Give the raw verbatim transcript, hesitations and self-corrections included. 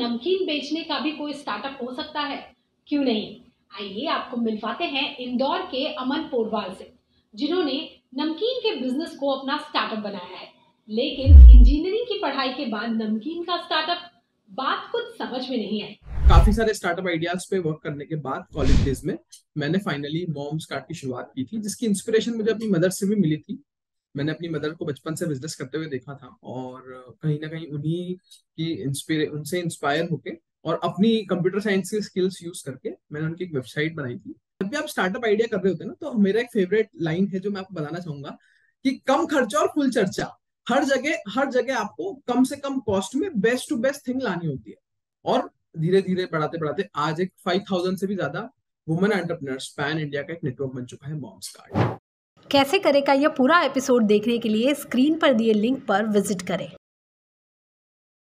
नमकीन बेचने का भी कोई स्टार्टअप हो सकता है, क्यों नहीं। आइए आपको मिलवाते हैं इंदौर के अमन पोरवाल से, जिन्होंने नमकीन के बिजनेस को अपना स्टार्टअप बनाया है। लेकिन इंजीनियरिंग की पढ़ाई के बाद नमकीन का स्टार्टअप, बात कुछ समझ में नहीं आई। काफी सारे स्टार्टअप आइडियाज पे वर्क करने के बाद कॉलेज डेज में मैंने फाइनली मॉम्स कार्ट की शुरुआत की थी, जिसकी इंस्पिरेशन मुझे अपनी मदर से भी मिली थी। मैंने अपनी मदर को बचपन से बिजनेस करते हुए देखा था और कहीं ना कहीं उन्हीं की इंस्पिरे उनसे इंस्पायर होके और अपनी कंप्यूटर साइंस की स्किल्स यूज करके मैंने उनकी एक वेबसाइट बनाई थी। जब भी आप स्टार्टअप आइडिया कर रहे होते हैं ना, तो मेरा एक फेवरेट लाइन है जो मैं आपको बताना चाहूंगा कि कम खर्चा और फुल चर्चा। हर जगह हर जगह आपको कम से कम कॉस्ट में बेस्ट टू बेस्ट थिंग लानी होती है। और धीरे धीरे बढ़ाते बढ़ाते आज एक फाइव थाउजेंड से भी ज्यादा वुमेन एंटरप्रेन्योर्स पैन इंडिया का एक नेटवर्क बन चुका है मॉम्स कार्ट। कैसे करें का यह पूरा एपिसोड देखने के लिए स्क्रीन पर दिए लिंक पर विजिट करें।